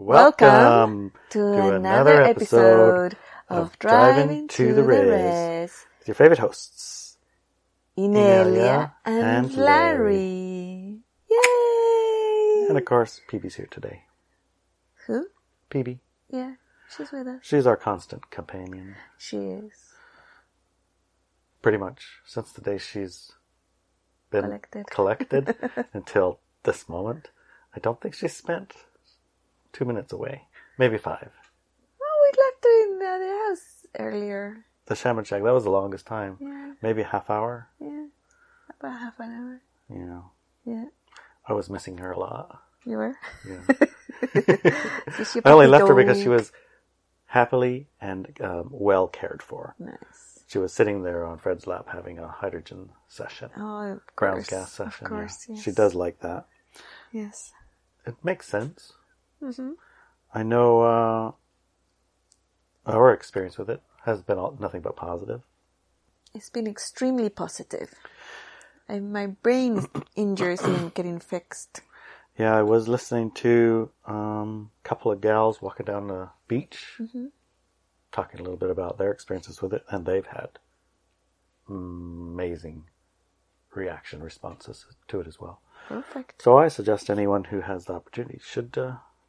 Welcome to another episode of Driving to the Rez with your favorite hosts, Inelia and Larry. Yay! And of course, PB's here today. Who? PB. Yeah, she's with us. She's our constant companion. She is. Pretty much since the day she's been collected until this moment. I don't think she spent 2 minutes away. Maybe five. Well, we left her in the other house earlier. The shaman shack, that was the longest time. Yeah. Maybe a half hour. Yeah. About half an hour. Yeah. Yeah. I was missing her a lot. You were? Yeah. So I only left her because she was happily and well cared for. Nice. She was sitting there on Fred's lap having a hydrogen session. Oh, ground gas session. Of course, yeah. Yes. She does like that. Yes. It makes sense. Mm-hmm. I know our experience with it has been nothing but positive. It's been extremely positive. And my brain injuries and getting fixed. Yeah, I was listening to a couple of gals walking down the beach. Mm-hmm. Talking a little bit about their experiences with it, and they've had amazing responses to it as well. Perfect. So I suggest anyone who has the opportunity should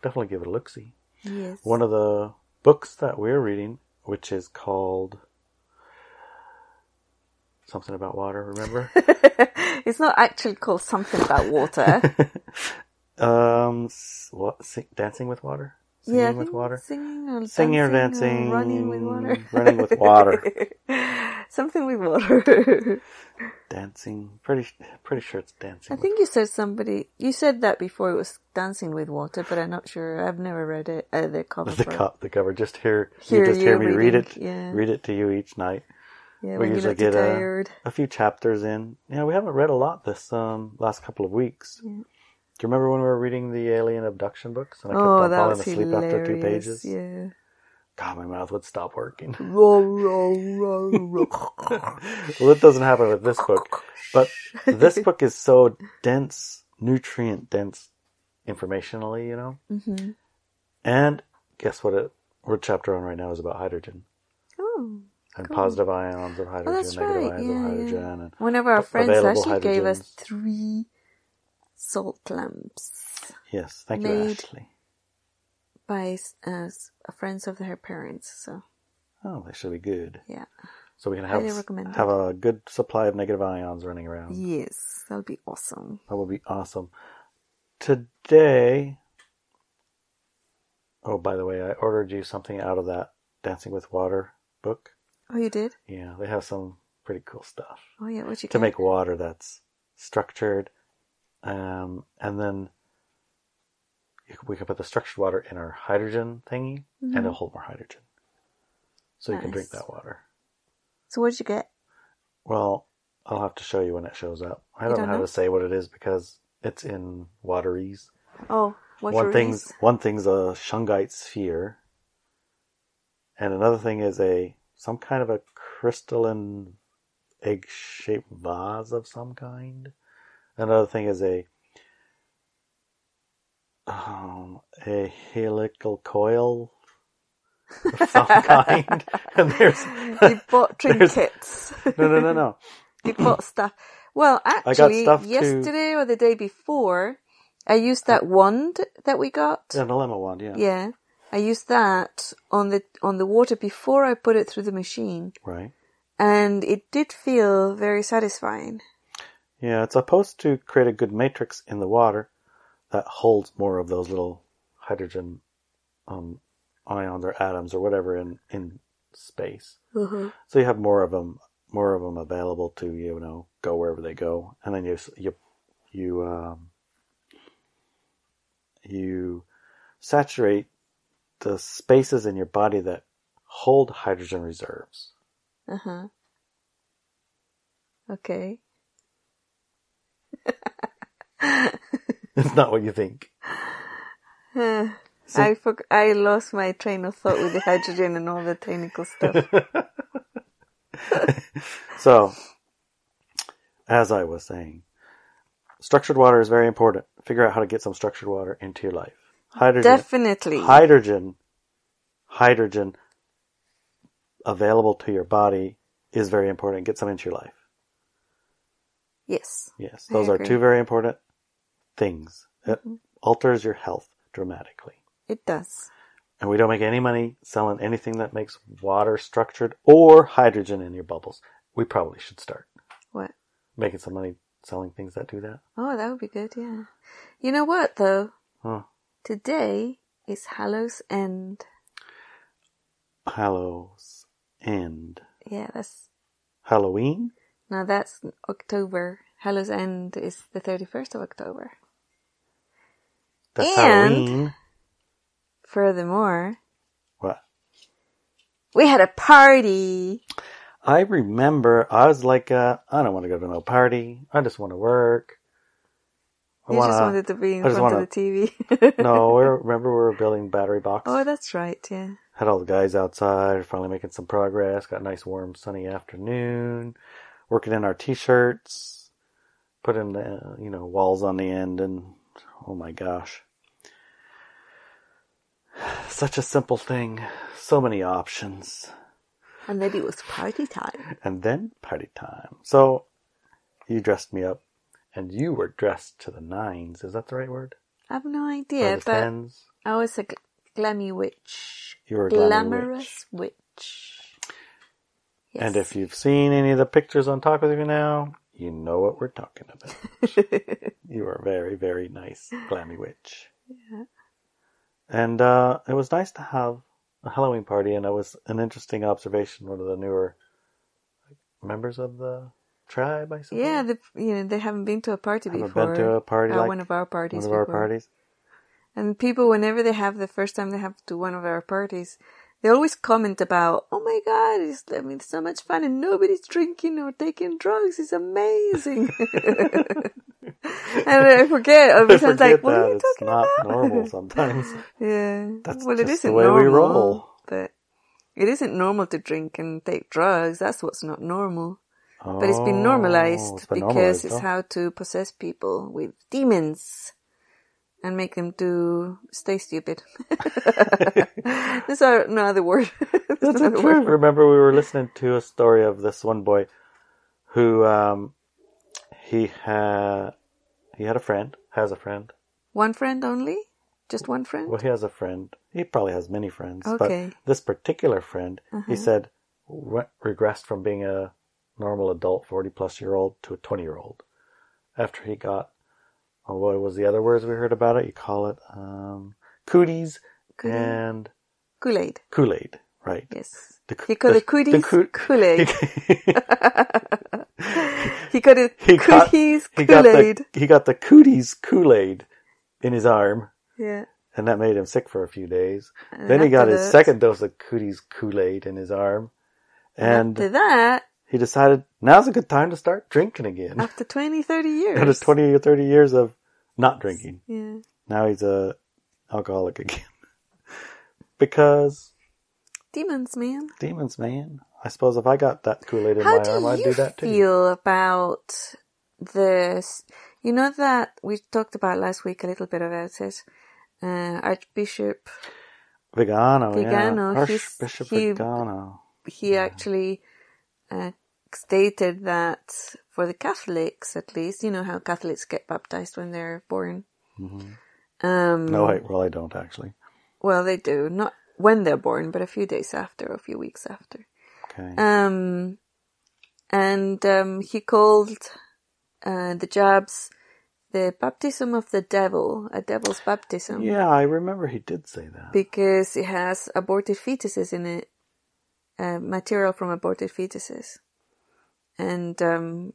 definitely give it a look-see. Yes. One of the books that we're reading, which is called Something About Water, remember? It's not actually called Something About Water. Dancing with Water? Singing with Water. Singing or dancing. Or running with water. Running with water. Something with water. Dancing. Pretty sure it's dancing. I think you said you said that before it was Dancing with Water, but I'm not sure. I've never read it. The cover. The cover. Just hear me reading. Read it. Yeah. Read it to you each night. Yeah, we usually get a few chapters in. Yeah, we haven't read a lot this last couple of weeks. Yeah. Do you remember when we were reading the alien abduction books? And I kept on falling asleep after 2 pages. Yeah. God, my mouth would stop working. Well, it doesn't happen with this book. But this book is so dense, nutrient-dense informationally, you know? Mm-hmm. And guess what? We're chapter on right now is about hydrogen. Oh. And cool. Positive ions of hydrogen, negative ions of hydrogen. And one of our friends actually gave us 3... salt lamps. Yes, thank you, Ashley. By friends of her parents. So. Oh, they should be good. Yeah. So we can have a good supply of negative ions running around. Yes, that'll be awesome. That will be awesome. Today, oh, by the way, I ordered you something out of that Dancing with Water book. Oh, you did? Yeah, they have some pretty cool stuff. Oh, yeah, what you get? To make water that's structured. And then we can put the structured water in our hydrogen thingy, mm-hmm. and it'll hold more hydrogen. So you can drink that water. So what did you get? Well, I'll have to show you when it shows up. I don't know how to say what it is because it's in waterese. Oh, waterese. One thing's a Shungite sphere, and another thing is some kind of a crystalline egg-shaped vase of some kind. Another thing is a helical coil of some kind. And you bought trinkets. No. You bought stuff. Well, actually, yesterday or the day before, I used that wand that we got. Yeah, the lemma wand, yeah. Yeah. I used that on the water before I put it through the machine. Right. And it did feel very satisfying. Yeah, it's supposed to create a good matrix in the water that holds more of those little hydrogen ions or atoms or whatever in space. Mm-hmm. So you have more of them available to go wherever they go, and then you saturate the spaces in your body that hold hydrogen reserves. Uh-huh. Okay. It's not what you think. I lost my train of thought with the hydrogen and all the technical stuff. So, as I was saying, structured water is very important. Figure out how to get some structured water into your life. Hydrogen. Definitely. Hydrogen. Hydrogen available to your body is very important. Get some into your life. Yes. Yes. Those are two very important things. Mm-hmm. It alters your health dramatically. It does. And we don't make any money selling anything that makes water structured or hydrogen in your bubbles. We probably should start. What? Making some money selling things that do that. Oh, that would be good, yeah. You know what, though? Huh. Today is Hallows End. Hallows End. Yeah, that's... Halloween? No, that's October. Hallows End is the 31st of October. That's Halloween. Furthermore... What? We had a party! I remember, I was like, I don't want to go to no party. I just want to work. I just wanted to be in front of the TV. No, we were building battery box. Oh, that's right, yeah. Had all the guys outside, finally making some progress. Got a nice, warm, sunny afternoon. Working in our t-shirts. Put in the, walls on the end. And, oh my gosh. Such a simple thing. So many options. And then it was party time. And then party time. So, you dressed me up. And you were dressed to the nines. Is that the right word? I have no idea. But tens? I was a glammy witch. You were a glamorous witch. Yes. And if you've seen any of the pictures on Talk With You Now, you know what we're talking about. You were a very, very nice glammy witch. Yeah. And it was nice to have a Halloween party. And it was an interesting observation. One of the newer members of the tribe, I suppose. Yeah, they haven't been to a party before. Haven't been to a party like one of our parties. One of our parties. And people, whenever they have the first time they have to one of our parties, they always comment about, "Oh my God, it's so much fun, and nobody's drinking or taking drugs. It's amazing." And I forget. Or sometimes like, what are you talking about? It's not normal sometimes. Yeah, that's just the way we roll. But it isn't normal to drink and take drugs. That's what's not normal. But it's been normalized because it's how to possess people with demons and make them stay stupid. That's no other word. That's not true. Remember, we were listening to a story of this one boy who has a friend. One friend only? Just one friend? Well, he has a friend. He probably has many friends. Okay. But this particular friend, he said, regressed from being a normal adult, 40-plus-year-old, to a 20-year-old. After he got, what was the other words we heard about it? You call it cooties and... Kool-Aid. Kool-Aid, right. Yes. He called it cooties, Kool-Aid. He called it cooties, Kool-Aid. He got the cooties, Kool-Aid in his arm. Yeah. And that made him sick for a few days. And then he got his second dose of cooties, Kool-Aid in his arm. And after that... He decided, now's a good time to start drinking again. After 20, 30 years. After 20 or 30 years of not drinking. Yeah. Now he's an alcoholic again. Because... Demons, man. Demons, man. I suppose if I got that Kool-Aid in my arm, I'd do that too. How do you feel about this? You know that we talked about last week a little bit about it. Archbishop... Vigano, yeah. Archbishop Vigano. He actually... stated that for the Catholics, at least, you know how Catholics get baptized when they're born. Mm-hmm. I don't actually. Well, they do. Not when they're born, but a few days after, or a few weeks after. Okay. He called the jabs the baptism of the devil, a devil's baptism. Yeah, I remember he did say that. Because it has aborted fetuses in it. Material from aborted fetuses and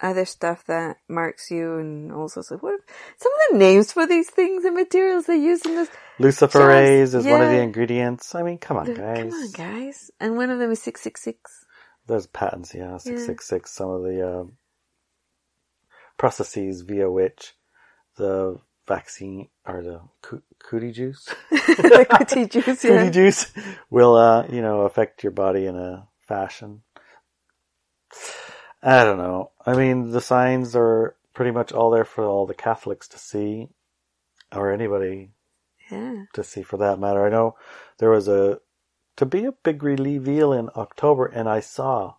other stuff that marks you and all sorts of what. Some of the names for these things and materials they use in this. Luciferase is one of the ingredients. I mean, come on, guys. Come on, guys. And one of them is 666. There's patents, yeah, 666. Some of the processes via which the vaccine or the cootie juice. The cootie juice, yeah. Cootie juice will, affect your body in a fashion. I don't know. I mean, the signs are pretty much all there for all the Catholics to see or anybody yeah. to see, for that matter. I know there was to be a big reveal in October, and I saw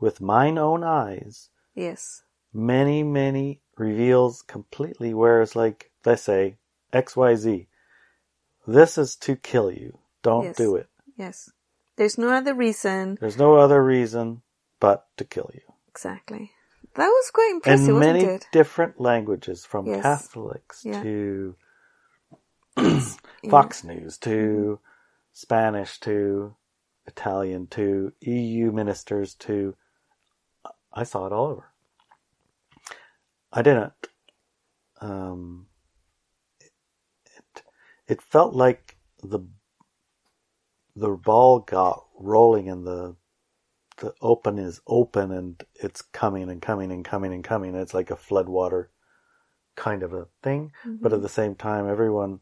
with mine own eyes, yes, many, many reveals completely where it's like, they say, XYZ, this is to kill you. Don't yes. do it. Yes. There's no other reason. There's no other reason but to kill you. Exactly. That was quite impressive, wasn't it? In many different languages, from yes. Catholics yeah. to Fox News, to Spanish, to Italian, to EU ministers, to... I saw it all over. I didn't... It felt like the ball got rolling and the open is open and it's coming and coming and coming and coming. It's like a floodwater kind of a thing. Mm-hmm. But at the same time, everyone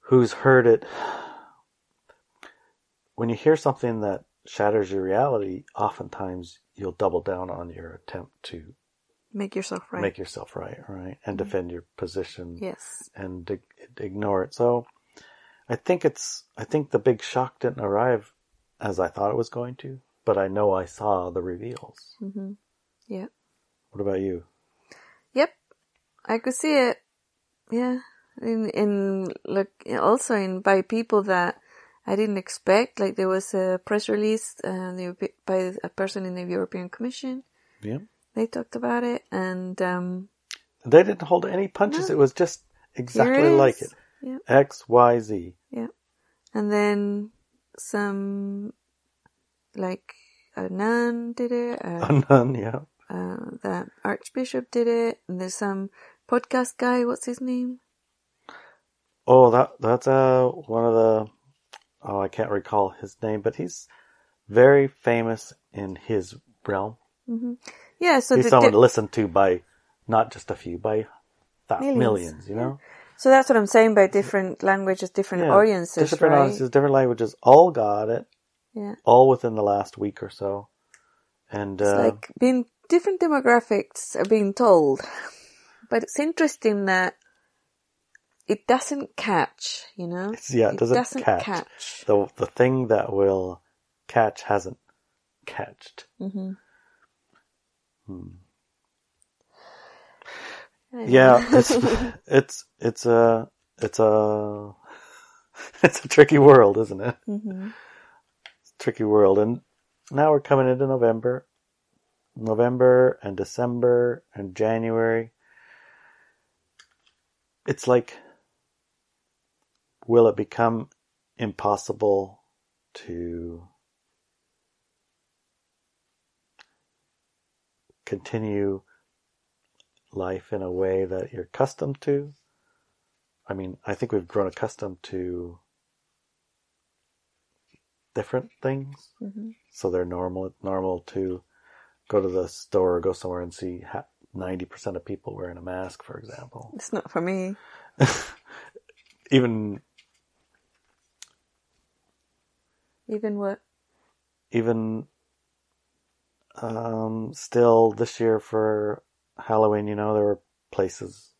who's heard it, when you hear something that shatters your reality, oftentimes you'll double down on your attempt to Make yourself right, and mm-hmm. defend your position. Yes, and ignore it. So, I think the big shock didn't arrive as I thought it was going to, but I know I saw the reveals. Mm-hmm. Yeah. What about you? Yep, I could see it. Yeah, by people that I didn't expect. Like, there was a press release by a person in the European Commission. Yeah. They talked about it, and... they didn't hold any punches. No. It was just exactly like it. Yep. X, Y, Z. Yeah. And then some, like, a nun did it. A nun, yeah. The Archbishop did it. And there's some podcast guy. What's his name? Oh, that's one of the... Oh, I can't recall his name, but he's very famous in his realm. Mm-hmm. Yeah, so he's someone listened to by not just a few, by millions, you know? So that's what I'm saying, by different languages, different audiences, different right? audiences, different languages, all got it. Yeah. All within the last week or so. And it's like being different demographics are being told. But it's interesting that it doesn't catch, you know? It doesn't catch. The thing that will catch hasn't catched. Mm-hmm. Yeah, it's a tricky world, isn't it? Mm-hmm. It's a tricky world, and now we're coming into November and December and January. It's like, will it become impossible to continue life in a way that you're accustomed to? I mean, I think we've grown accustomed to different things. Mm-hmm. So they're normal to go to the store or go somewhere and see 90% of people wearing a mask, for example. It's not for me. Even what? Even... still this year for Halloween, you know, there were places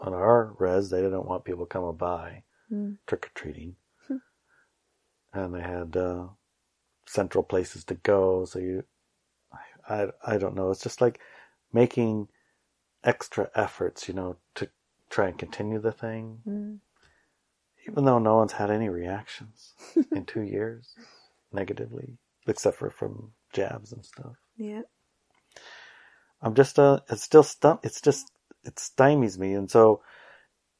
on our Rez, they didn't want people coming by trick-or-treating. And they had central places to go, so I don't know, it's just like making extra efforts, you know, to try and continue the thing. Even though no one's had any reactions in 2 years negatively, except for from jabs and stuff. Yeah. I'm just it's still stumped. It's just, it stymies me, and so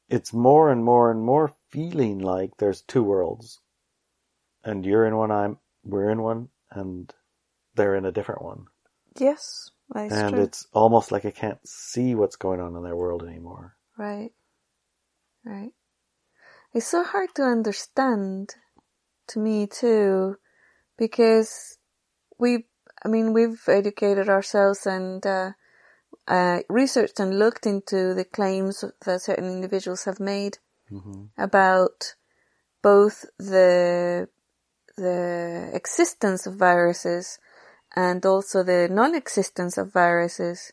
it's more and more and more feeling like there's two worlds, and you're in one, we're in one, and they're in a different one. Yes, that's true. And it's almost like I can't see what's going on in their world anymore. Right. It's so hard to understand, to me too, because we've educated ourselves and researched and looked into the claims that certain individuals have made about both the existence of viruses and also the non-existence of viruses.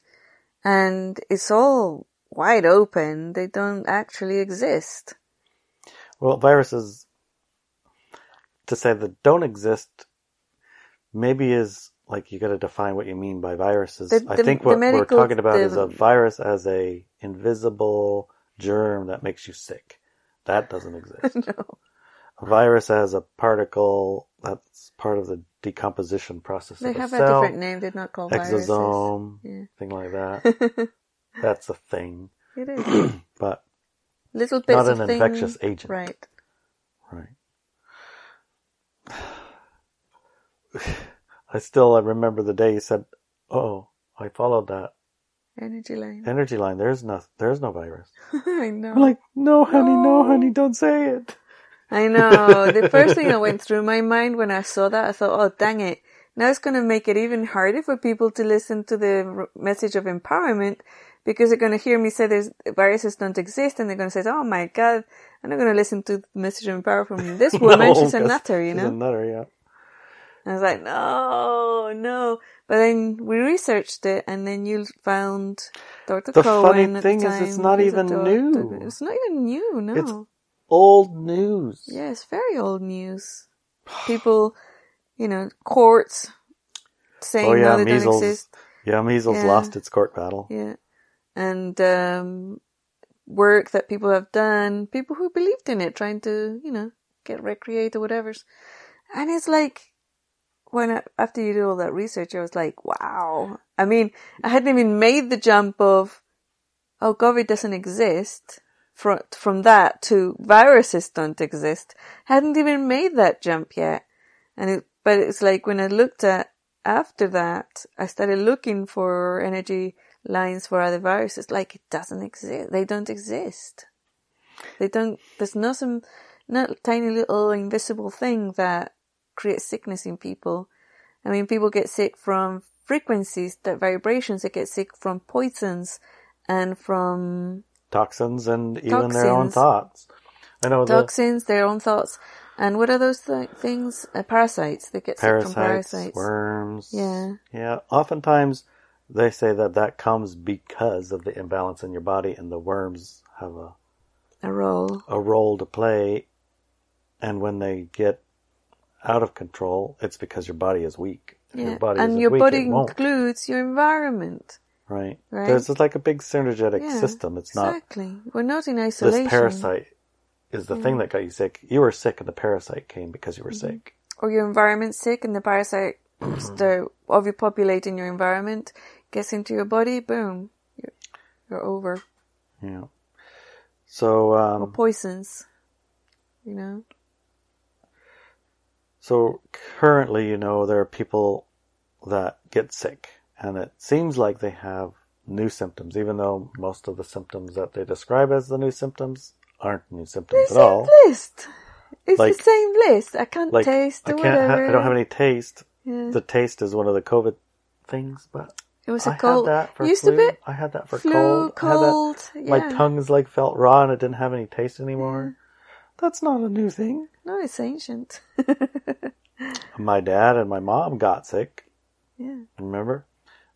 And it's all wide open. They don't actually exist. Well, viruses, to say that don't exist, maybe is, like, you got to define what you mean by viruses. I think what we're talking about is a virus as a invisible germ that makes you sick. That doesn't exist. No. A virus as a particle that's part of the decomposition process of a cell. They have a different name. They're not called viruses. Exosome, yeah. Thing like that. That's a thing. It is. But little bits not an of infectious thing. Agent. Right. Right. I remember the day you said, "Oh, I followed that energy line. There's no virus." I know. I'm like, no, honey, don't say it. I know. The first thing that went through my mind when I saw that, I thought, "Oh, dang it! Now it's going to make it even harder for people to listen to the message of empowerment because they're going to hear me say there's viruses don't exist, and they're going to say, 'Oh my God, I'm not going to listen to the message of empowerment from this woman. She's a nutter, you know.'" She's a nutter, yeah. I was like, no. But then we researched it, and then you found Dr. Cohen. The funny thing is, it's not even new. It's not even new, no. It's old news. Yeah, it's very old news. People, courts saying no, they don't exist. Yeah, measles lost its court battle. Yeah. And work that people have done, people who believed in it, trying to, get recreated or whatever. And it's like... after you did all that research, I was like, wow. I mean, I hadn't even made the jump of, COVID doesn't exist, from that to viruses don't exist. I hadn't even made that jump yet. But it's like when I looked at, after that, I started looking for energy lines for other viruses. Like, it doesn't exist. They don't exist. There's not not tiny little invisible thing that create sickness in people. I mean, people get sick from frequencies, that vibrations. They get sick from poisons and from toxins and even their own thoughts. I know toxins, their own thoughts, and what are those things? Parasites. They get sick from parasites, worms. Yeah. Oftentimes, they say that comes because of the imbalance in your body, and the worms have a role to play. And when they get out of control, it's because your body is weak. Yeah. Your body includes your environment. Right. There's like a big synergetic system. It's exactly. Not we're not in isolation. This parasite is the thing that got you sick. You were sick, and the parasite came because you were sick. Or your environment's sick, and the parasite overpopulating your environment gets into your body. Boom, you're over. Yeah. So or poisons. So currently, there are people that get sick, and it seems like they have new symptoms, even though most of the symptoms that they describe as the new symptoms aren't new symptoms at all. It's the same list. I can't taste or whatever. I don't have any taste. Yeah. The taste is one of the COVID things, but it was a cold. I had that for flu, cold. My tongue's felt raw, and it didn't have any taste anymore. Yeah. That's not a new thing. No, it's ancient. My dad and my mom got sick. Yeah. Remember?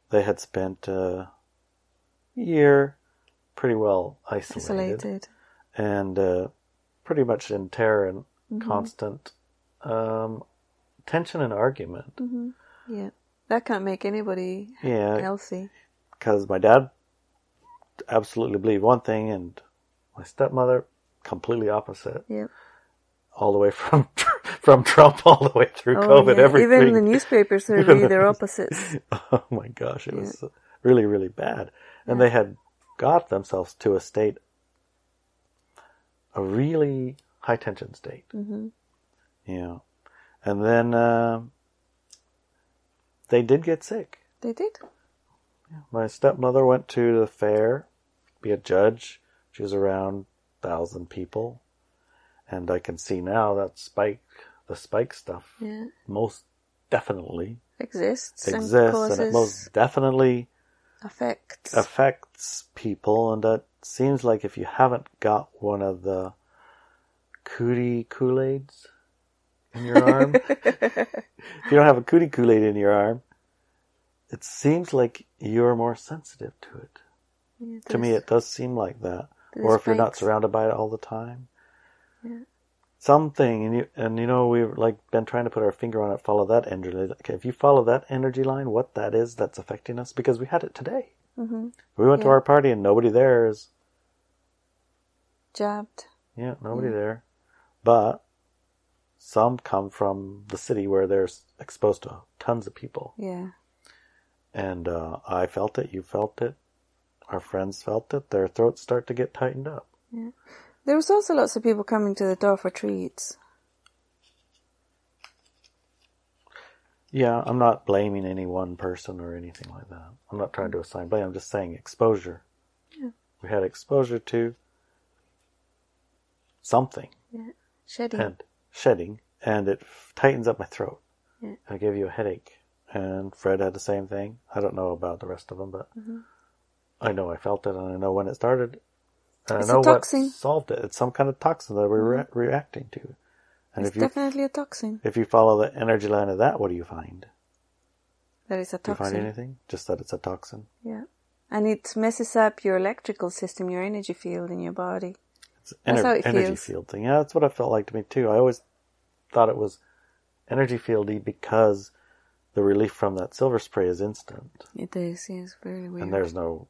They had spent a year pretty well isolated. And pretty much in terror and constant tension and argument. Mm-hmm. Yeah. That can't make anybody healthy. Because my dad absolutely believed one thing, and my stepmother... completely opposite. Yeah. All the way from Trump all the way through COVID, everything. Even the newspapers are really their opposites. Oh my gosh, it was really, really bad. And they had got themselves to a state, a really high tension state. Mm-hmm. Yeah. And then they did get sick. They did? Yeah. My stepmother went to the fair, be a judge. She was around 1,000 people, and I can see now that the spike stuff most definitely exists, and it most definitely affects people. And that seems like if you haven't got one of the cootie Kool-Aids in your arm, if you don't have a cootie Kool-Aid in your arm, it seems like you're more sensitive to it. Yeah, to me, it does seem like that. Or if you're not surrounded by it all the time. Yeah. something, and you know, we've like been trying to put our finger on it, follow that energy. Okay, if you follow that energy line, what that is that's affecting us, because we had it today. Mm-hmm. We went to our party and nobody there is jabbed. Yeah, nobody there. But some come from the city where they're exposed to tons of people. Yeah. And I felt it, you felt it, our friends felt it, their throats start to get tightened up. Yeah. There was also lots of people coming to the door for treats. Yeah, I'm not blaming any one person or anything like that. I'm not trying to assign blame, I'm just saying exposure. Yeah. We had exposure to something. Yeah. Shedding. And it tightens up my throat. Yeah. I give you a headache. And Fred had the same thing. I don't know about the rest of them, but I know I felt it, and I know when it started. And it's I know what solved it. It's some kind of toxin that we're reacting to. And it's definitely a toxin. If you follow the energy line of that, what do you find? That it's a toxin. Do you find anything? Just that it's a toxin? Yeah. And it messes up your electrical system, your energy field in your body. It's that's how it energy feels. Field thing. Yeah, that's what it felt like to me too. I always thought it was energy fieldy because the relief from that silver spray is instant. It is, yes, very weird. And there's no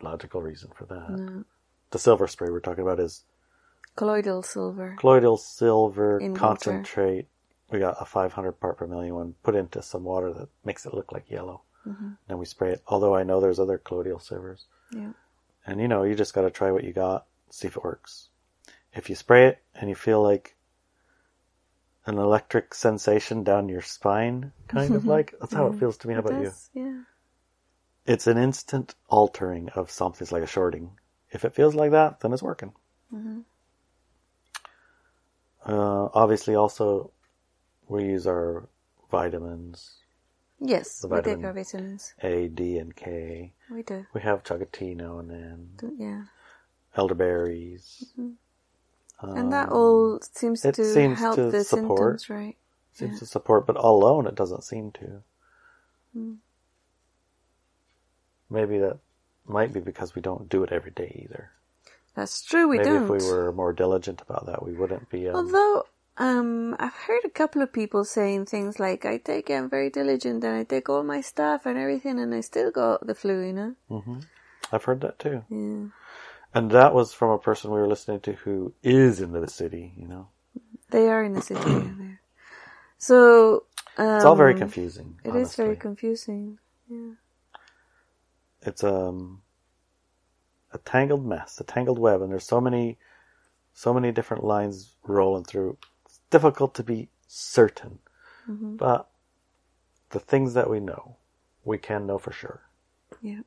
logical reason for that. No. The silver spray we're talking about is colloidal silver. Colloidal silver in concentrate. Water. We got a 500 part per million one put into some water that makes it look like yellow. Mm-hmm. And we spray it. Although I know there's other colloidal silvers. Yeah. And you know, you just got to try what you got, see if it works. If you spray it and you feel like an electric sensation down your spine, kind of like, that's how it feels to me. How about you? Yeah. It's an instant altering of something. It's like a shorting. If it feels like that, then it's working. Mm-hmm. Obviously, also, we use our vitamins. Yes, we take our vitamins. A, D, and K. We do. We have chocolate tea now and then. Yeah. Elderberries. Mm-hmm. And that all seems to help the symptoms, right? Seems to support, but all alone it doesn't seem to. Mm. Maybe that might be because we don't do it every day either. That's true, we don't. Maybe if we were more diligent about that, we wouldn't be... Although, I've heard a couple of people saying things like, I'm very diligent, and I take all my stuff and everything, and I still got the flu, you know? Mm-hmm. I've heard that too. Yeah. And that was from a person we were listening to who is in the city, you know? They are in the city. Yeah, so... it's all very confusing, It is very confusing, yeah. It's a tangled mess, a tangled web, and there's so many different lines rolling through. It's difficult to be certain, but the things that we know, we can know for sure. Yeah.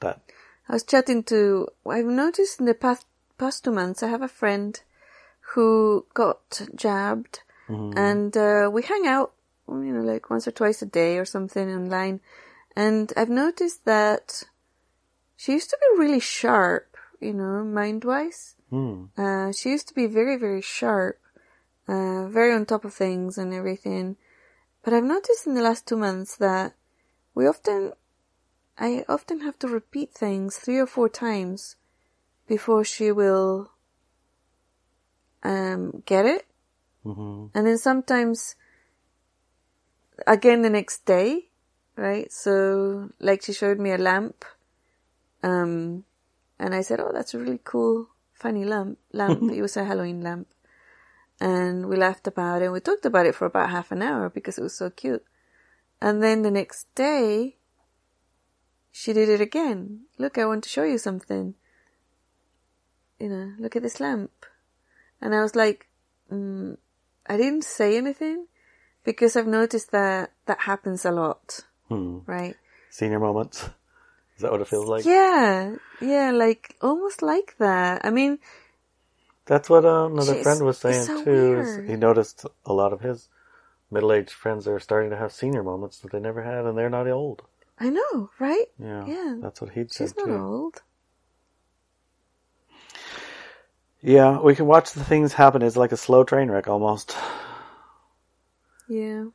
That. I was chatting to. I've noticed in the past 2 months, I have a friend who got jabbed, and we hang out, you know, like once or twice a day or something online. And I've noticed that she used to be really sharp, you know, mind-wise. Mm. She used to be very, very sharp, very on top of things and everything. But I've noticed in the last 2 months that I often have to repeat things 3 or 4 times before she will get it. Mm-hmm. And then sometimes, again the next day. Right, so like she showed me a lamp, and I said, "Oh, that's a really cool, funny lamp." It was a Halloween lamp, and we laughed about it. And we talked about it for about half an hour because it was so cute. And then the next day, she did it again. Look, I want to show you something. You know, look at this lamp. And I was like, I didn't say anything because I've noticed that happens a lot. Right? Senior moments. Is that what it feels like? Yeah. Yeah, like, almost like that. I mean... That's what another friend was saying, so too. He noticed a lot of his middle-aged friends are starting to have senior moments that they never had, and they're not old. I know, right? Yeah. That's what he'd said, too. She's not old. Yeah, we can watch the things happen. It's like a slow train wreck, almost. Yeah.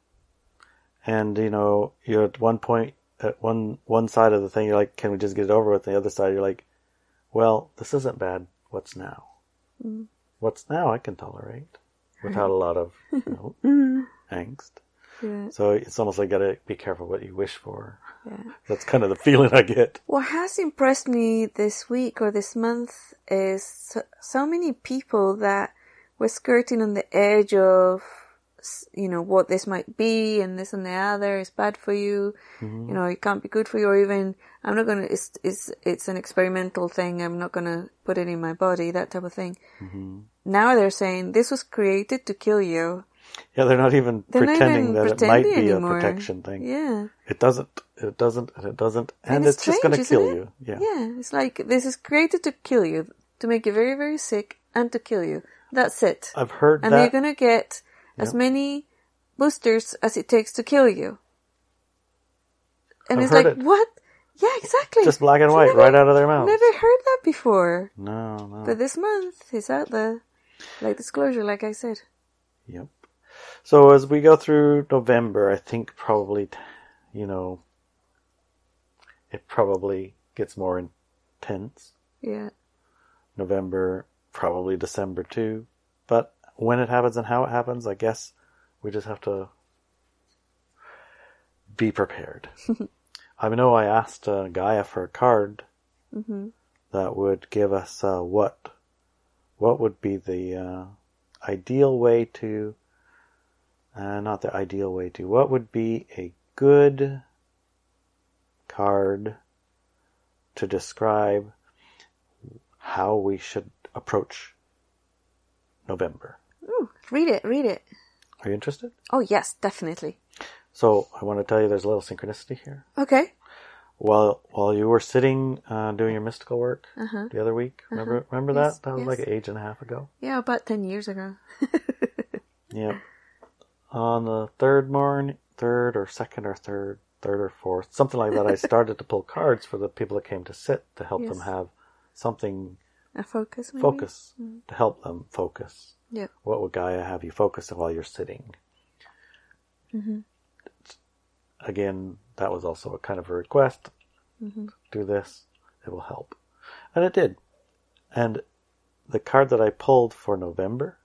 And, you know, you're at one point, at one side of the thing, you're like, can we just get it over with? The other side, you're like, well, this isn't bad. What's now? Mm. what's now I can tolerate without a lot of, you know, angst. Yeah. So it's almost like you gotta be careful what you wish for. Yeah. That's kind of the feeling I get. What has impressed me this week or this month is so many people that were skirting on the edge of, you know, what this might be and this and the other is bad for you. Mm-hmm. You know, it can't be good for you, or even I'm not gonna. It's an experimental thing. I'm not gonna put it in my body. That type of thing. Mm-hmm. Now they're saying this was created to kill you. Yeah, they're not even pretending it might be anymore. A protection thing. Yeah. It doesn't, and it's strange, just going to kill you. Yeah. Yeah, it's like this is created to kill you, to make you very, very sick and to kill you. That's it. I've heard and that. And you're going to get as many boosters as it takes to kill you. And I've what? Yeah, exactly. Just black and white, right out of their mouth. Never heard that before. No. But this month, it's out there. Like disclosure, like I said. Yep. So as we go through November, I think probably, you know, it probably gets more intense. Yeah. November, probably December too. But when it happens and how it happens, I guess we just have to be prepared. I know I asked Gaia for a card that would give us what would be the ideal way to... not the ideal way to. What would be a good card to describe how we should approach November? Ooh, read it. Are you interested? Oh, yes, definitely. So I want to tell you there's a little synchronicity here. Okay. While you were sitting doing your mystical work the other week, remember yes, that? That was like an age and a half ago. Yeah, about 10 years ago. Yeah. On the third or fourth, something like that, I started to pull cards for the people that came to sit to help them have something. A focus, maybe? Focus, to help them focus. Yeah. What would Gaia have you focus on while you're sitting? Mm-hmm. Again, that was also a kind of a request. Mm-hmm. Do this, it will help. And it did. And the card that I pulled for November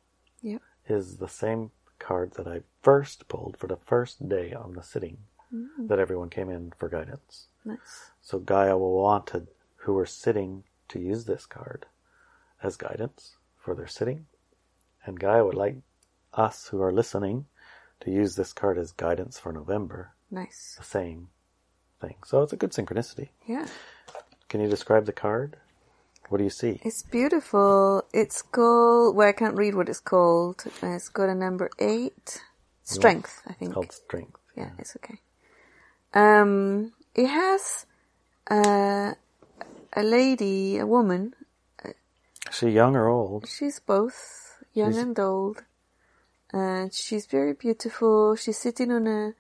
is the same card that I first pulled for the first day on the sitting that everyone came in for guidance. Nice. So Gaia wanted who were sitting to use this card as guidance for their sitting. And Gaia would like us who are listening to use this card as guidance for November. Nice. The same thing. So it's a good synchronicity. Yeah. Can you describe the card? What do you see? It's beautiful. It's called... Well, I can't read what it's called. It's got a number 8. Strength, I think. It's called Strength. Yeah, it's okay. It has a lady, a woman. Is she young or old? She's both young and old. And she's very beautiful. She's sitting on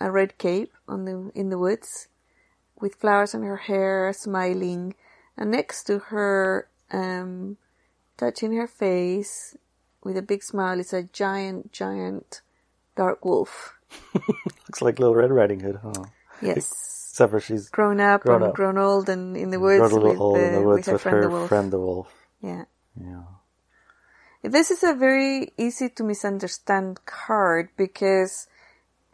a red cape in the woods with flowers on her hair, smiling. And next to her, touching her face with a big smile, is a giant, giant dark wolf. Looks like Little Red Riding Hood, huh? Yes. Except for she's grown up. Grown old and in the woods with her friend the wolf. Yeah. Yeah. This is a very easy to misunderstand card because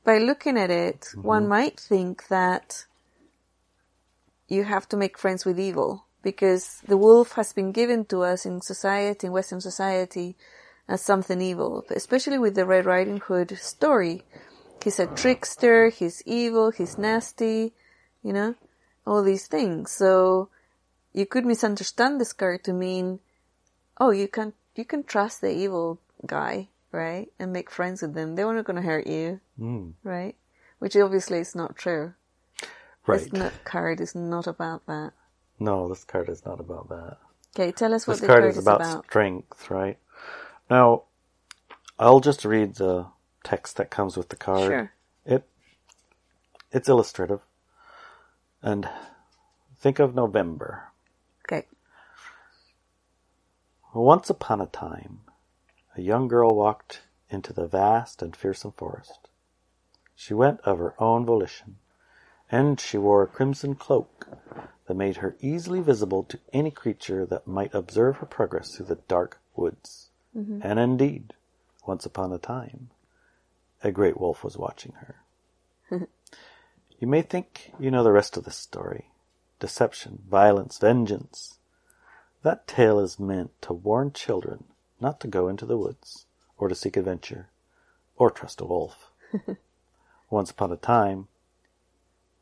by looking at it, one might think that you have to make friends with evil. Because the wolf has been given to us in society, in Western society, as something evil. Especially with the Red Riding Hood story. He's a trickster, he's evil, he's nasty, you know, all these things. So you could misunderstand this card to mean, oh, you can trust the evil guy, right? And make friends with them. They're not going to hurt you, right? Which obviously is not true. Right. This card is not about that. No, this card is not about that. Okay, tell us what this card is about. This card is about strength, right? Now, I'll just read the text that comes with the card. Sure. It's illustrative. And think of November. Okay. Once upon a time, a young girl walked into the vast and fearsome forest. She went of her own volition, and she wore a crimson cloak that made her easily visible to any creature that might observe her progress through the dark woods. Mm-hmm. And indeed, once upon a time, a great wolf was watching her. You may think you know the rest of this story. Deception, violence, vengeance. That tale is meant to warn children not to go into the woods, or to seek adventure, or trust a wolf. Once upon a time,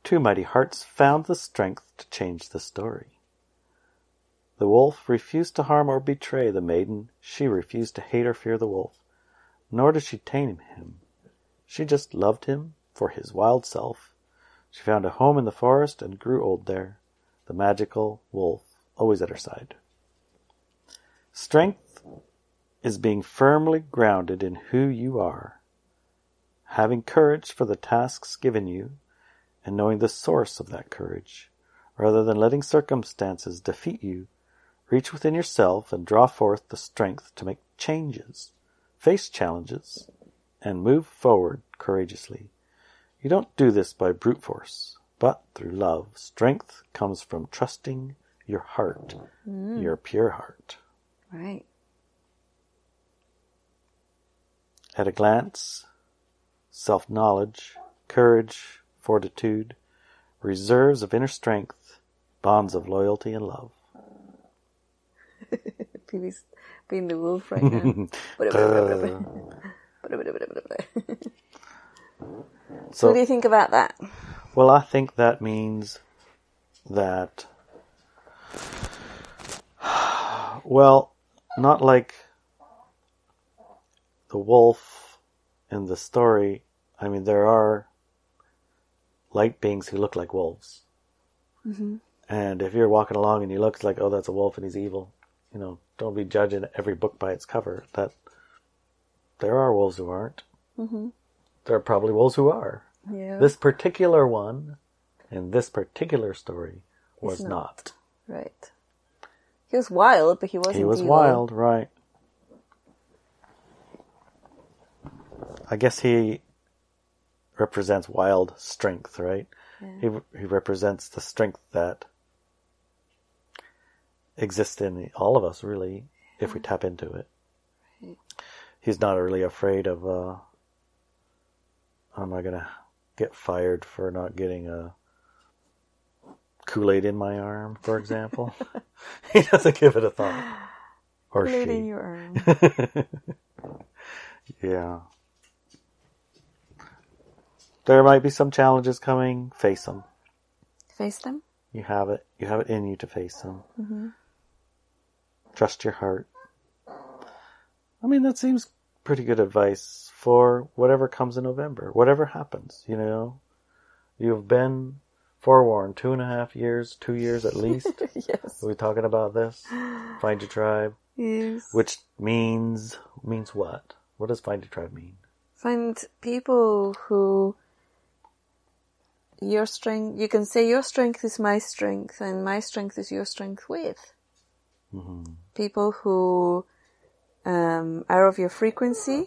two mighty hearts found the strength to change the story. The wolf refused to harm or betray the maiden. She refused to hate or fear the wolf, nor did she tame him. She just loved him for his wild self. She found a home in the forest and grew old there, the magical wolf always at her side. Strength is being firmly grounded in who you are, having courage for the tasks given you, and knowing the source of that courage, rather than letting circumstances defeat you. Reach within yourself and draw forth the strength to make changes, face challenges, and move forward courageously. You don't do this by brute force, but through love. Strength comes from trusting your heart, your pure heart. Right. At a glance, self-knowledge, courage, fortitude, reserves of inner strength, bonds of loyalty and love. PB's being the wolf right now. So what do you think about that? Well, I think that means that, well, not like the wolf in the story. I mean, there are light beings who look like wolves. Mm-hmm. And if you're walking along and you look like, oh, that's a wolf and he's evil, you know, don't be judging every book by its cover. That there are wolves who aren't. Mm-hmm. There are probably wolves who are. Yeah. This particular one in this particular story was not. Right. He was wild, but he wasn't evil. He was wild, right. I guess he represents wild strength, right? Yeah. He represents the strength that exists in all of us, really, if we tap into it. Right. He's not really afraid of... am I going to get fired for not getting a Kool-Aid in my arm, for example? He doesn't give it a thought. Or Kool-Aid in your arm. Yeah. There might be some challenges coming. Face them. Face them? You have it. You have it in you to face them. Mm-hmm. Trust your heart. I mean, that seems pretty good advice for whatever comes in November, whatever happens, you know. You've been forewarned 2.5 years, 2 years at least. Yes. Are we talking about this? Find your tribe. Yes. Which means what? What does find your tribe mean? Find people who your strength, you can say your strength is my strength and my strength is your strength with. Mm-hmm. People who are of your frequency,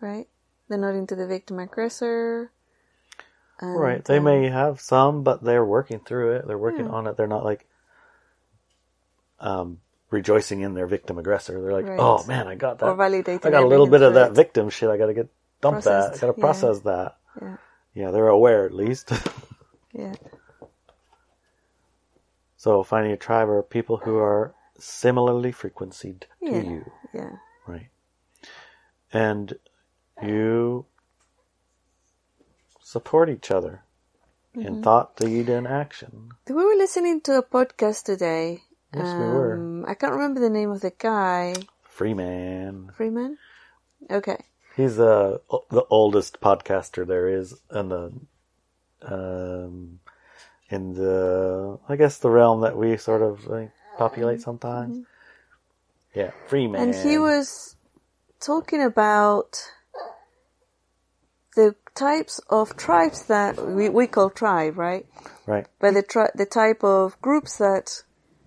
right? They're not into the victim aggressor. Right. They may have some, but they're working through it. They're working on it. They're not like rejoicing in their victim aggressor. They're like, right. Oh man, I got that. Or validating. I got a little bit of that victim shit. I got to get dump that. I got to process that. Yeah. Yeah. They're aware at least. Yeah. So finding a tribe are people who are similarly frequencied to you. Yeah. Right. And you support each other in thought, deed, and action. We were listening to a podcast today. Yes, we were. I can't remember the name of the guy. Freeman. Freeman? Okay. He's the oldest podcaster there is in the, I guess, the realm that we sort of populate sometimes. Mm-hmm. Yeah, Freeman. And he was talking about the types of tribes that we call tribe, right? Right. But the type of groups that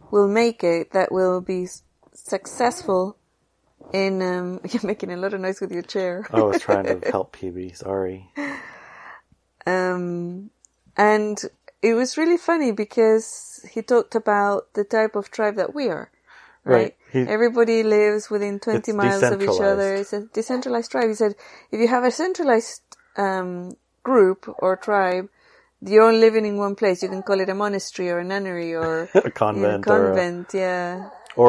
will make it, that will be successful in... you're making a lot of noise with your chair. I was trying to help PB, sorry. And it was really funny because he talked about the type of tribe that we are, right? Everybody lives within 20 miles of each other. It's a decentralized tribe. He said, if you have a centralized group or tribe, you're all living in one place. You can call it a monastery or a nunnery or a convent. Or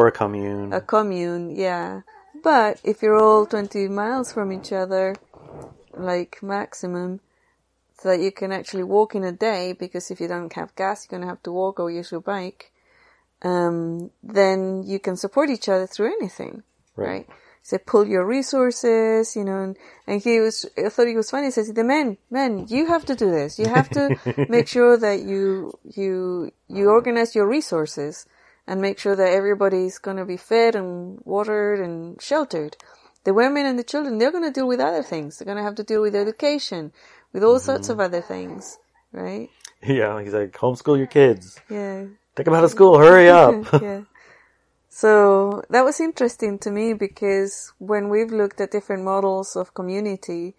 a commune. A commune, yeah. But if you're all 20 miles from each other, like maximum, so that you can actually walk in a day, because if you don't have gas, you're going to have to walk or use your bike, then you can support each other through anything, right? So pull your resources, you know, and he was, I thought he was funny. He says, men, you have to do this. You have to make sure that you organize your resources and make sure that everybody's going to be fed and watered and sheltered. The women and the children, they're going to deal with other things. They're going to have to deal with education, with all sorts of other things, right? Yeah, he's like, homeschool your kids. Yeah. Take them out of school, hurry up. Yeah. So that was interesting to me, because when we've looked at different models of community,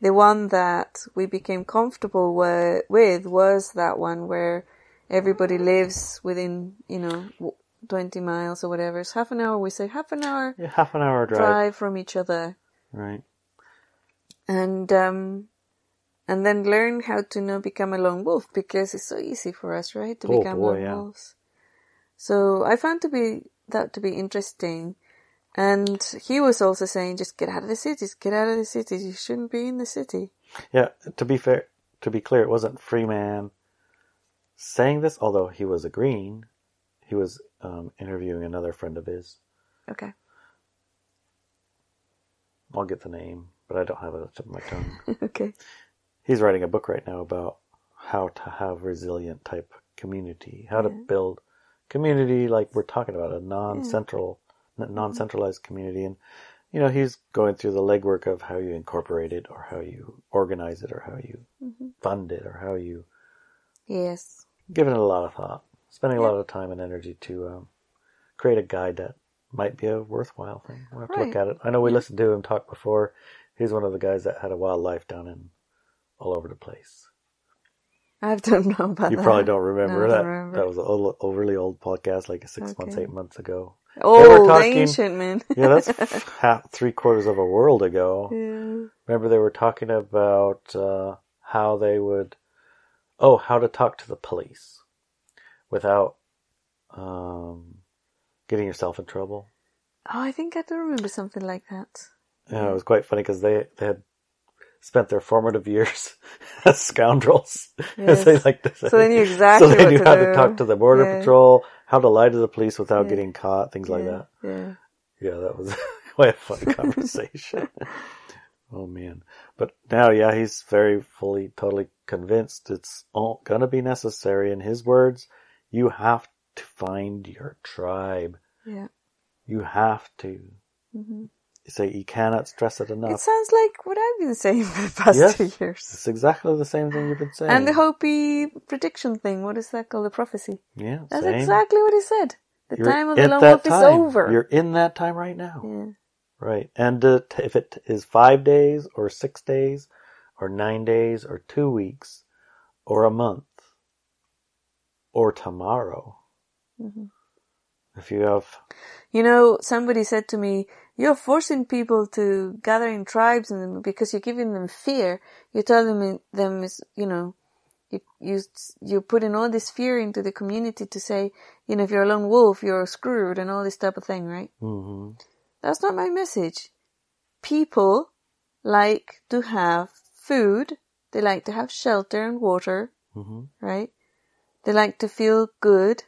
the one that we became comfortable with was that one where everybody lives within, 20 miles or whatever. It's half an hour. We say half an hour drive from each other. Right. And then learn how to not become a lone wolf, because it's so easy for us, right? To become lone wolves. So I found that to be interesting. And he was also saying, just get out of the cities. Get out of the cities. You shouldn't be in the city. Yeah. To be clear, it wasn't Freeman saying this, although he was agreeing. He was interviewing another friend of his. Okay. I'll get the name, but I don't have it on my tongue. Okay. He's writing a book right now about how to have resilient type community, how to build community like we're talking about, a non-centralized community. And, he's going through the legwork of how you incorporate it or how you organize it or how you fund it or how you... Yes. Giving it a lot of thought. Spending a lot of time and energy to create a guide that might be a worthwhile thing. We'll have to look at it. I know we listened to him talk before. He's one of the guys that had a wildlife down in all over the place. I don't know about that. You probably don't remember that. That was an overly old podcast, like 8 months ago. Oh, the ancient man. Yeah, that's 3/4 of a world ago. Yeah. Remember they were talking about how to talk to the police without getting yourself in trouble. Oh, I think I do remember something like that. Yeah, it was quite funny because they had spent their formative years as scoundrels. Yes. So they knew exactly what to do. So they knew how to talk to the border patrol, how to lie to the police without getting caught, things like that. Yeah, that was quite a funny conversation. Oh, man. But now, he's very totally convinced it's all going to be necessary. In his words, you have to find your tribe. Yeah. You have to. Mm-hmm. So you cannot stress it enough. It sounds like what I've been saying for the past 2 years. It's exactly the same thing you've been saying. And the Hopi prediction thing. What is that called? The prophecy. Yeah, that's exactly what he said. You're time of the lone wolf is over. You're in that time right now. Yeah. Right. And if it is 5 days or 6 days or 9 days or 2 weeks or a month, or tomorrow. Mm-hmm. If you have... somebody said to me, you're forcing people to gather in tribes and because you're giving them fear. You're telling them, you're putting all this fear into the community to say, if you're a lone wolf, you're screwed and all this type of thing, right? Mm-hmm. That's not my message. People like to have food. They like to have shelter and water, right? They like to feel good.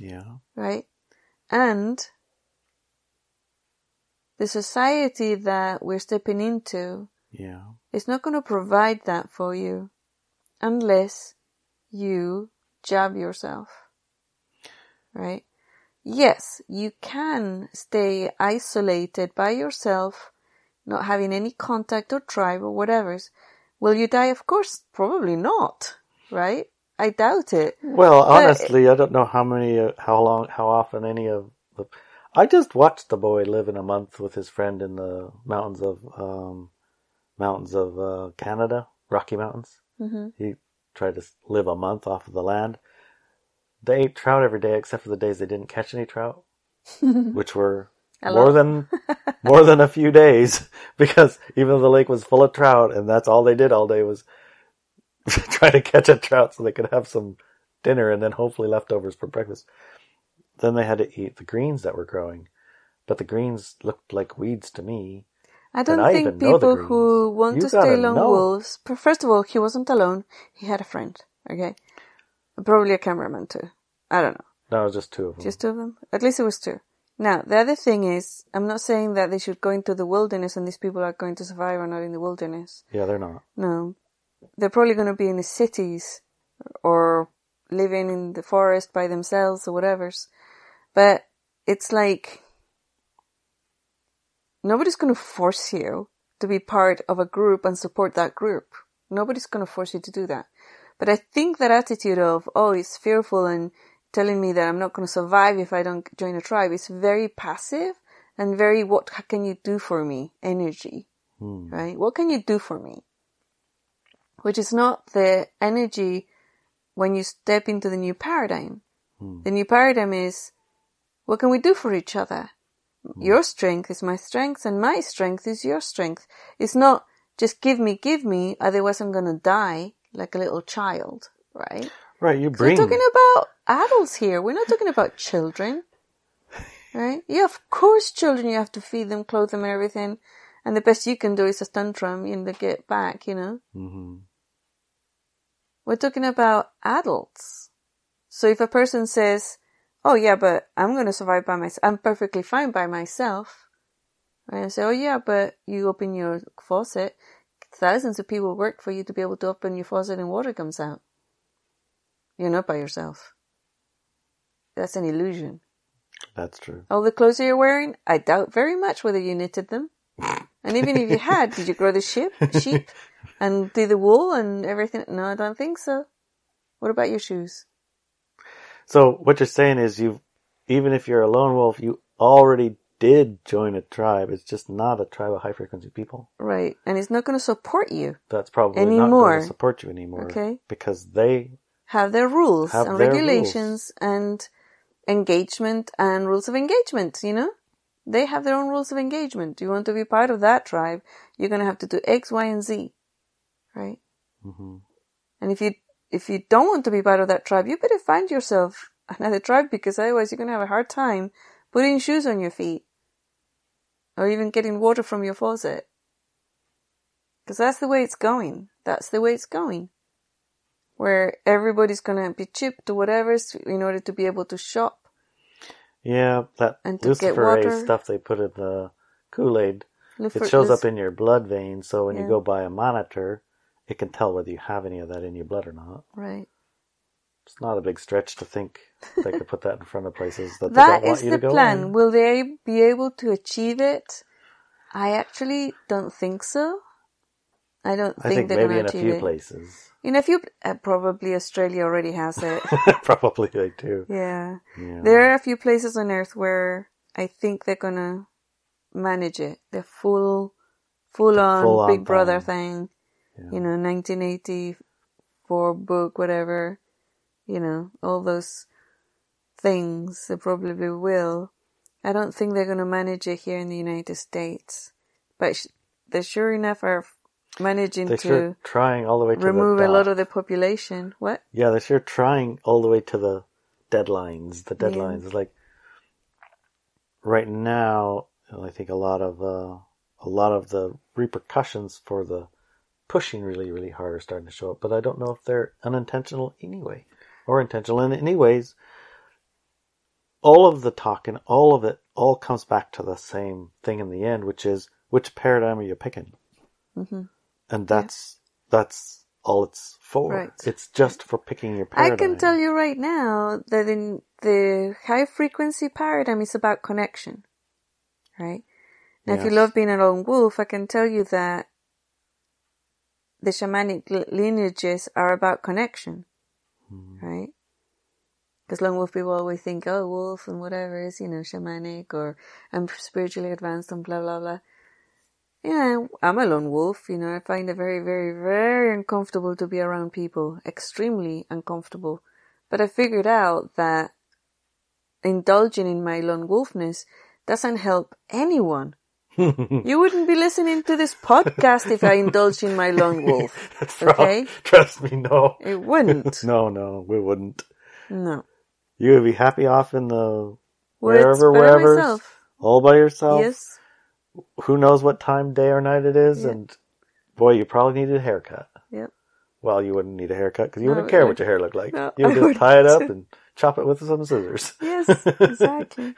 Yeah. Right? And the society that we're stepping into is not going to provide that for you unless you jab yourself. Right? Yes, you can stay isolated by yourself, not having any contact or tribe or whatever. Will you die? Of course, probably not. Right? I doubt it. Well, honestly, I don't know how often any of the... I just watched the boy live in a month with his friend in the mountains of Canada, Rocky Mountains. Mm-hmm. He tried to live a month off of the land. They ate trout every day except for the days they didn't catch any trout, which were more than a few days, because even though the lake was full of trout and that's all they did all day was try to catch a trout so they could have some dinner and then hopefully leftovers for breakfast. Then they had to eat the greens that were growing, but the greens looked like weeds to me. I don't think people who want to stay lone wolves... First of all, he wasn't alone. He had a friend, okay? Probably a cameraman too. I don't know. No, it was just two of them. Just two of them? At least it was two. Now, the other thing is, I'm not saying that they should go into the wilderness and these people are going to survive or not in the wilderness. Yeah, they're not. No. They're probably going to be in the cities or living in the forest by themselves or whatever. But it's like... nobody's going to force you to be part of a group and support that group. Nobody's going to force you to do that. But I think that attitude of, oh, it's fearful and telling me that I'm not going to survive if I don't join a tribe is very passive and very what can you do for me energy, right? What can you do for me? Which is not the energy when you step into the new paradigm. The new paradigm is, what can we do for each other? Your strength is my strength, and my strength is your strength. It's not just give me, otherwise I'm going to die like a little child, right? Right, you bring... We're talking about adults here. We're not talking about children, right? Yeah, of course children, you have to feed them, clothe them, and everything. And the best you can do is a tantrum in the get back, you know? Mm-hmm. We're talking about adults. So if a person says... oh, yeah, but I'm going to survive by myself. I'm perfectly fine by myself. Right? I say, oh, yeah, but you open your faucet. Thousands of people work for you to be able to open your faucet and water comes out. You're not by yourself. That's an illusion. That's true. All the clothes you're wearing, I doubt very much whether you knitted them. And even if you had, did you grow the sheep and do the wool and everything? No, I don't think so. What about your shoes? So what you're saying is even if you're a lone wolf, you already did join a tribe. It's just not a tribe of high-frequency people. Right. And it's not going to support you. That's probably anymore. Not going to support you anymore. Okay. Because they... have their rules and regulations and engagement and rules of engagement, you know? They have their own rules of engagement. You want to be part of that tribe, you're going to have to do X, Y, and Z. Right? Mm-hmm. And if you don't want to be part of that tribe, you better find yourself another tribe, because otherwise you're going to have a hard time putting shoes on your feet or even getting water from your faucet. Because that's the way it's going. That's the way it's going. Where everybody's going to be chipped to whatever in order to be able to shop. Yeah, that Luciferase stuff they put in the Kool-Aid, it shows up in your blood vein. So when you go buy a monitor... it can tell whether you have any of that in your blood or not. Right. It's not a big stretch to think they could put that in front of places that they don't want you to go in. That is the plan. Will they be able to achieve it? I actually don't think so. I don't think they're going to achieve it. Maybe in a few places. In a few, probably Australia already has it. Probably they do. Yeah. There are a few places on Earth where I think they're going to manage it. The full-on Big Brother thing. Yeah. You know, 1984 book, whatever, you know, all those things, they probably will. I don't think they're going to manage it here in the United States. But they sure enough are managing to trying all the way to remove a lot of the population. What? Yeah, they're sure trying all the way to the deadlines. The deadlines is like, right now, I think a lot of the repercussions for the pushing really, really hard are starting to show up, but I don't know if they're unintentional anyway, or intentional. And anyways, all of the talk and all of it all comes back to the same thing in the end, which is, which paradigm are you picking? Mm-hmm. And that's all it's for. Right. It's just for picking your paradigm. I can tell you right now that in the high frequency paradigm is about connection, right? Now, if you love being a lone wolf, I can tell you that the shamanic lineages are about connection, right? Because lone wolf people always think, oh, wolf and whatever is, you know, shamanic, or I'm spiritually advanced and blah, blah, blah. Yeah, I'm a lone wolf, you know, I find it very, very, very uncomfortable to be around people. Extremely uncomfortable. But I figured out that indulging in my lone wolfness doesn't help anyone. You wouldn't be listening to this podcast if I indulged in my lone wolf. Okay? Trust me, no. It wouldn't. No, we wouldn't. No. You would be happy off in the wherever, all by yourself. Yes. Who knows what time, day or night it is, yep. And boy, you probably needed a haircut. Yep. Well, you wouldn't need a haircut because you wouldn't care what your hair looked like. No, you would just tie it up and chop it with some scissors. Yes, exactly.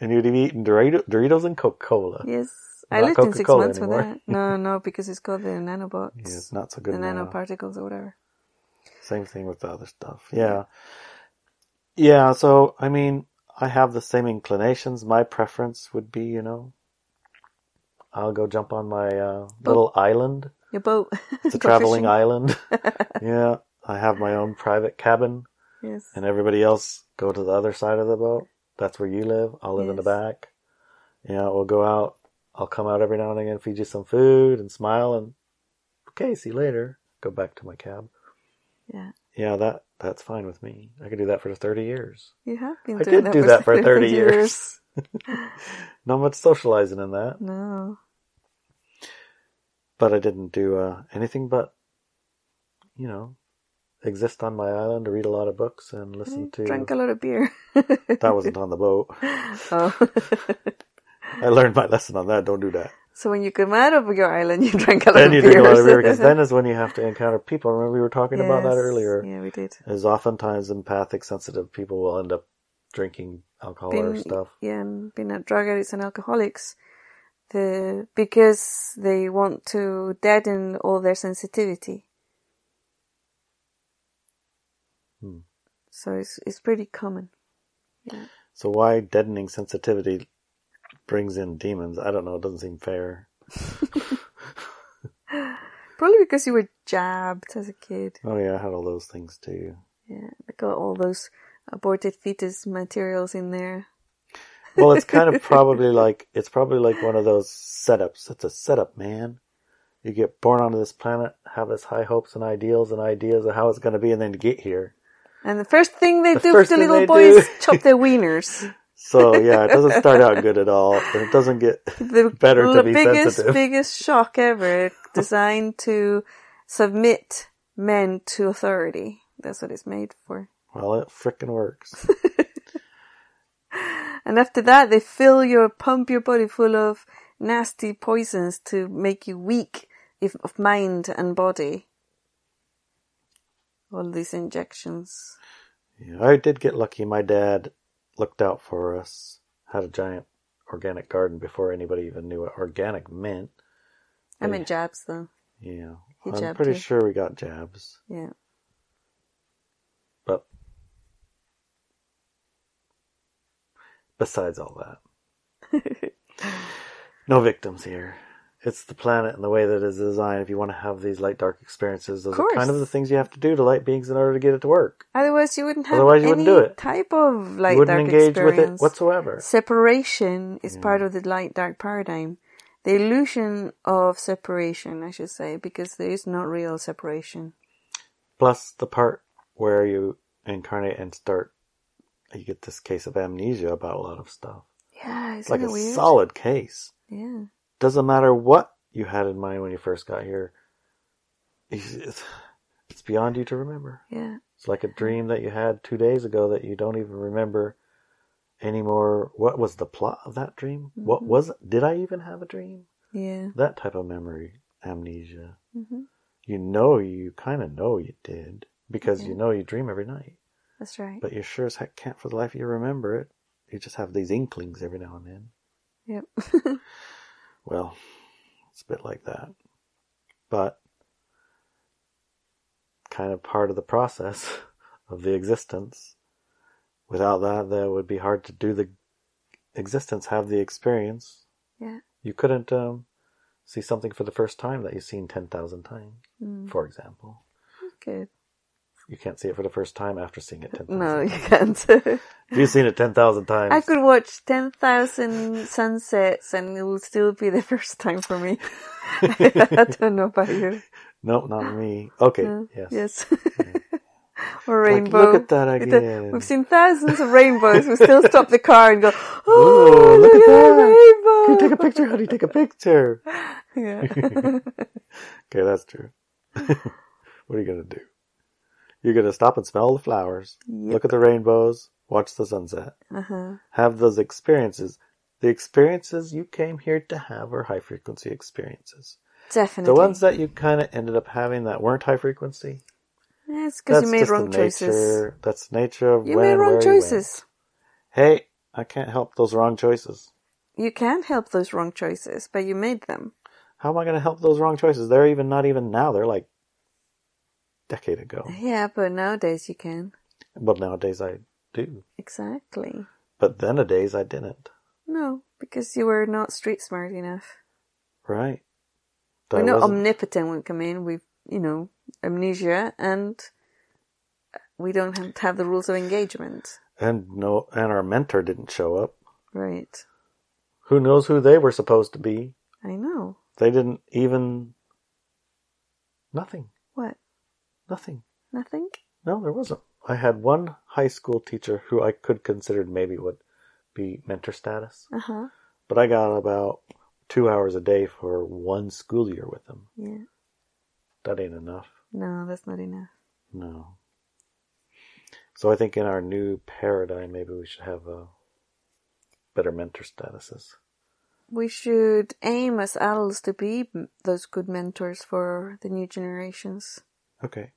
And you'd be eating Doritos and Coca-Cola. Yes. Not I lived Coca-Cola in 6 months anymore. With that. No, because it's called the nanobots. Yeah, it's not so good. The nanoparticles or whatever. Same thing with the other stuff. Yeah. Yeah, so, I mean, I have the same inclinations. My preference would be, you know, I'll go jump on my little island. Your boat. It's a traveling island. Yeah, I have my own private cabin. Yes. And everybody else go to the other side of the boat. That's where you live. I'll live in the back. Yeah, we'll go out. I'll come out every now and again, feed you some food and smile and, okay, see you later. Go back to my cab. Yeah. Yeah, that's fine with me. I could do that for 30 years. You have been doing that for 30 years. I did do that for 30 years. Not much socializing in that. No. But I didn't do anything but, you know, exist on my island, read a lot of books and listen to... Drank a lot of beer. That wasn't on the boat. Oh. I learned my lesson on that. Don't do that. So when you come out of your island, you drank a lot of beer. Then you drink a lot of beer because then is when you have to encounter people. Remember we were talking about that earlier. Yeah, we did. As oftentimes empathic, sensitive people will end up drinking alcohol or stuff. Yeah, and being drug addicts and alcoholics. Because they want to deaden all their sensitivity. So it's pretty common. Yeah. So why deadening sensitivity brings in demons? I don't know. It doesn't seem fair. Probably because you were jabbed as a kid. Oh yeah, I had all those things too. Yeah, I got all those aborted fetus materials in there. Well, it's kind of probably like one of those setups. It's a setup, man. You get born onto this planet, have this high hopes and ideas of how it's going to be, and then you get here. And the first thing they do to little boys is chop their wieners. So, yeah, it doesn't start out good at all. And it doesn't get better to be sensitive. The biggest shock ever, designed to submit men to authority. That's what it's made for. Well, it frickin' works. And after that, they pump your body full of nasty poisons to make you weak of mind and body. All these injections. Yeah, I did get lucky. My dad looked out for us, had a giant organic garden before anybody even knew what organic meant. I meant jabs, though. Yeah. I'm pretty sure we got jabs. Yeah. But besides all that, no victims here. It's the planet and the way that it is designed. If you want to have these light-dark experiences, those are kind of the things you have to do to light beings in order to get it to work. Otherwise, you wouldn't have any type of light-dark experience. You wouldn't engage with it whatsoever. Separation is part of the light-dark paradigm. The illusion of separation, I should say, because there is not real separation. Plus the part where you incarnate and start, you get this case of amnesia about a lot of stuff. Yeah, it's like a weird? Solid case. Yeah. Doesn't matter what you had in mind when you first got here. It's beyond you to remember. Yeah. It's like a dream that you had 2 days ago that you don't even remember anymore. What was the plot of that dream? Mm-hmm. What was it? Did I even have a dream? Yeah. That type of memory amnesia. Mm-hmm. You know, you kind of know you did because you know you dream every night. That's right. But you sure as heck can't for the life of you remember it. You just have these inklings every now and then. Yep. Well, it's a bit like that. But kind of part of the process of the existence. Without that, it would be hard to do the existence, have the experience. Yeah. You couldn't see something for the first time that you've seen 10,000 times, for example. That's good. You can't see it for the first time after seeing it 10,000 times. No, you can't. If you've seen it 10,000 times... I could watch 10,000 sunsets and it will still be the first time for me. I don't know about you. No, not me. Okay, yes. Yes. Yeah. Or rainbow. Like, look at that again. We've seen thousands of rainbows. We still stop the car and go, oh, look at that rainbow. Can you take a picture? How do you take a picture? Yeah. Okay, that's true. What are you going to do? You're going to stop and smell the flowers, look at the rainbows, watch the sunset. Have those experiences. The experiences you came here to have are high-frequency experiences. Definitely. The ones that you kind of ended up having that weren't high-frequency. Yeah, it's because you made wrong choices. That's the nature of made wrong choices. Hey, I can't help those wrong choices. You can't help those wrong choices, but you made them. How am I going to help those wrong choices? They're even not even now. They're like decade ago. Yeah, but nowadays you can. Well, nowadays I do. Exactly. But then a days I didn't. No, because you were not street smart enough. Right. That we're not omnipotent when we come in. We've, you know, amnesia, and we don't have to have the rules of engagement. And our mentor didn't show up. Right. Who knows who they were supposed to be? I know. They didn't even... Nothing. What? Nothing. Nothing? No, there wasn't. I had one high school teacher who I could consider maybe would be mentor status. Uh-huh. But I got about 2 hours a day for one school year with him. Yeah. That ain't enough. No, that's not enough. No. So I think in our new paradigm, maybe we should have better mentor statuses. We should aim as adults to be those good mentors for the new generations. Okay.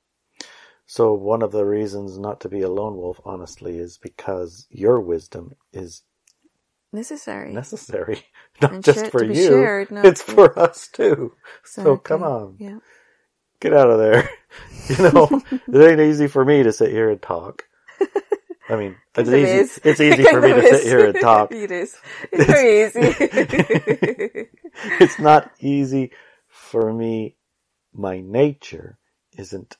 So one of the reasons not to be a lone wolf, honestly, is because your wisdom is necessary. Not and just for you. Shared, no, it's for us too. Exactly. So come on. Yeah. Get out of there. You know, it ain't easy for me to sit here and talk. I mean, it's easy for me to sit here and talk. It is. It's very easy. It's not easy for me. My nature isn't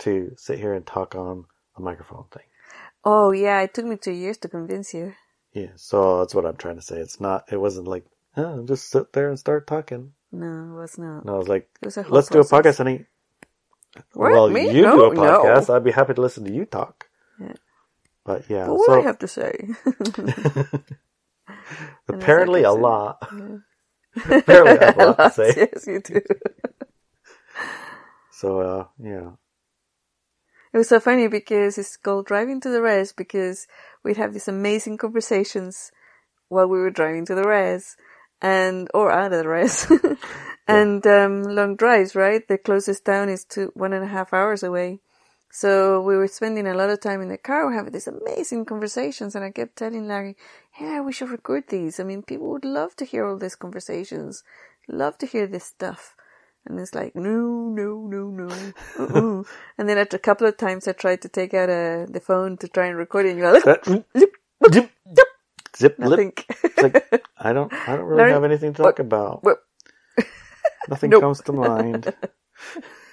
to sit here and talk on a microphone thing. Oh, yeah. It took me 2 years to convince you. Yeah. So that's what I'm trying to say. It's not, it wasn't like, oh, just sit there and start talking. No, it was not. No, I was like, let's do a podcast, honey. What? Well, me? You do a podcast. No. I'd be happy to listen to you talk. Yeah. But yeah. But what do I have to say? Apparently a lot. Yeah. Apparently a lot to say. Yes, you do. So, yeah. It was so funny because it's called Driving to the Rez because we'd have these amazing conversations while we were driving to the Rez. And, or out of the Rez. And, long drives, right? The closest town is 1.5 hours away. So we were spending a lot of time in the car. We're having these amazing conversations. And I kept telling Larry, yeah, we should record these. I mean, people would love to hear all these conversations, love to hear this stuff. And it's like, no. And then after a couple of times, I tried to take out the phone to try and record it. And you're like, zip lip. It's like, I don't really have anything to talk about. Nothing comes to mind.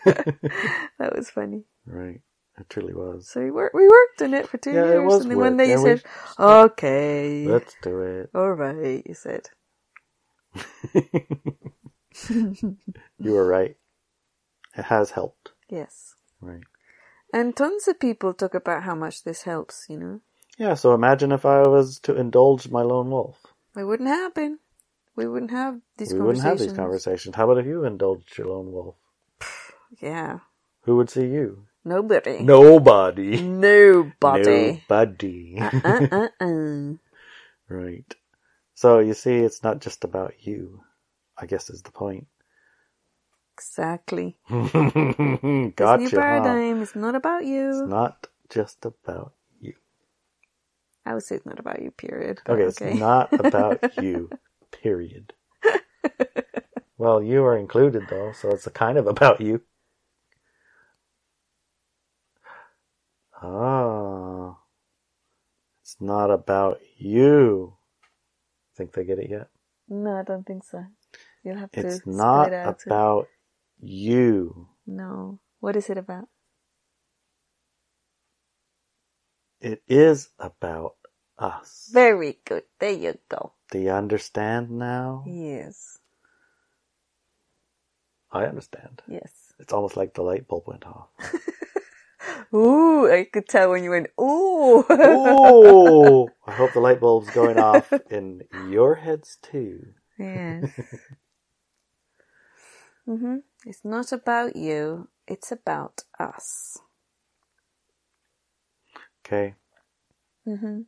That was funny. Right. It truly was. So we worked on it for 2 years. And then one day you said, okay. Let's do it. All right, you said. You were right. It has helped. Yes. Right. And tons of people talk about how much this helps, you know. Yeah, so imagine if I was to indulge my lone wolf. It wouldn't happen. We wouldn't have these conversations. How about if you indulged your lone wolf? Yeah. Who would see you? Nobody. Right. So you see, it's not just about you, I guess is the point. Exactly. Gotcha. This new paradigm is not about you. It's not just about you. I would say it's not about you, period. Okay, it's not about you, period. Well, you are included, though, so it's kind of about you. Ah. It's not about you. Think they get it yet? No, I don't think so. You'll have to It's not about you. No. What is it about? It is about us. Very good. There you go. Do you understand now? Yes. I understand. Yes. It's almost like the light bulb went off. Ooh, I could tell when you went, ooh. Ooh. I hope the light bulb's going off in your heads too. Yes. Mm-hmm. It's not about you. It's about us. Okay. Mm-hmm.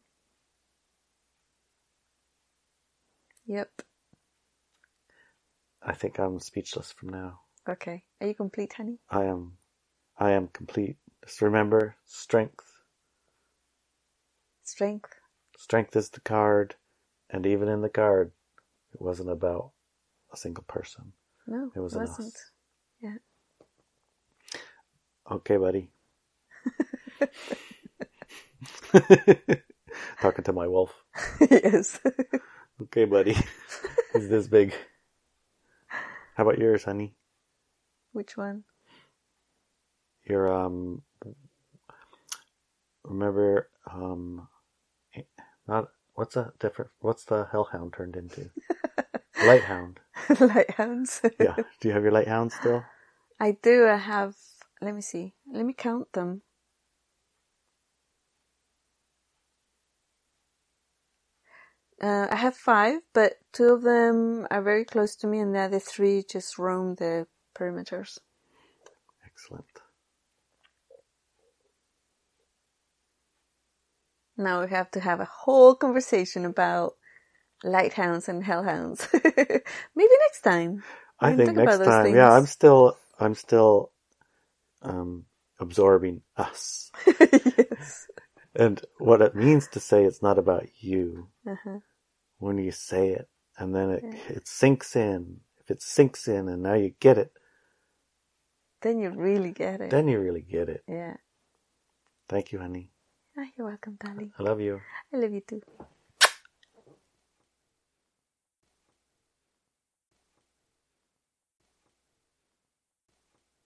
Yep. I think I'm speechless from now. Okay. Are you complete, honey? I am complete. Just remember, strength. Strength. Strength is the card, and even in the card, it wasn't about a single person. No, it wasn't. Us. Yeah. Okay, buddy. Talking to my wolf. Yes. Okay, buddy. It's this big. How about yours, honey? Which one? Your, remember, what's the hellhound turned into? Lighthound. Lighthounds. Yeah. Do you have your lighthounds still? I do. I have, let me see. Let me count them. I have 5, but 2 of them are very close to me, and the other 3 just roam the perimeters. Excellent. Now we have to have a whole conversation about lighthounds and hellhounds. Maybe next time. I think next time. Yeah, I'm still absorbing us. Yes. And what it means to say it's not about you. Uh-huh. When you say it, and then it sinks in. If it sinks in and now you get it. Then you really get it. Then you really get it. Yeah. Thank you, honey. Oh, you're welcome, darling. I love you. I love you too.